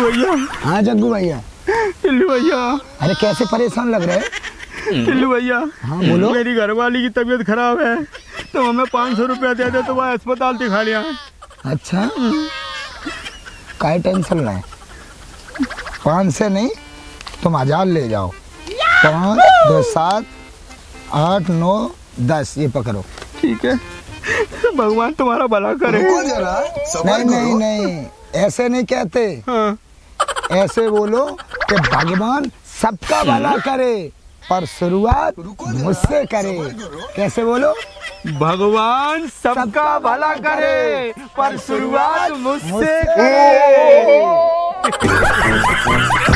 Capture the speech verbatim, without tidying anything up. टिल्लू भैया। हाँ जग्गू भैया। टिल्लू भैया, अरे कैसे परेशान लग रहे हैं टिल्लू भैया? हाँ बोलो। मेरी घरवाली की तबीयत खराब है तो हमें पाँच सौ रुपया दे दे तो वह अस्पताल दिखा लिया। अच्छा, काय टेंशन रहा है? पाँच से नहीं, तुम हजार ले जाओ। पाँच दो सात आठ नौ दस, ये पकड़ो। ठीक है, भगवान तुम्हारा भला करे। नहीं नहीं नहीं, ऐसे नहीं कहते। हाँ। ऐसे बोलो कि भगवान सबका भला करे, पर शुरुआत मुझसे करे। कैसे बोलो? भगवान सबका भला करे पर शुरुआत मुझसे करे।